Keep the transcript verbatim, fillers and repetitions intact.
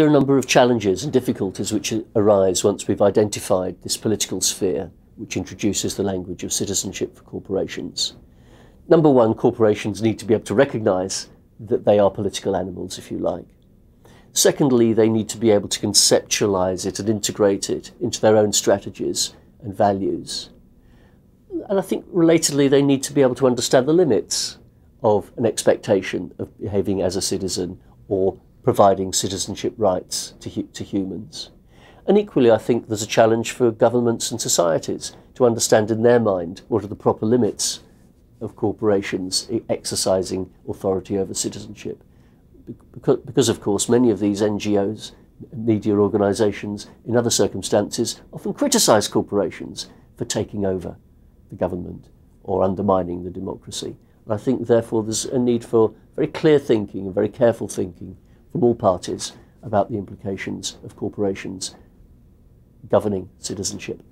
there are a number of challenges and difficulties which arise once we've identified this political sphere which introduces the language of citizenship for corporations. Number one, corporations need to be able to recognise that they are political animals, if you like. Secondly, they need to be able to conceptualise it and integrate it into their own strategies and values. And I think, relatedly, they need to be able to understand the limits of an expectation of behaving as a citizen or providing citizenship rights to, hu to humans. And equally, I think there's a challenge for governments and societies to understand in their mind what are the proper limits of corporations exercising authority over citizenship. Because, because of course, many of these N G Os, media organisations, in other circumstances, often criticise corporations for taking over the government or undermining the democracy. And I think, therefore, there's a need for very clear thinking and very careful thinking from all parties about the implications of corporations governing citizenship.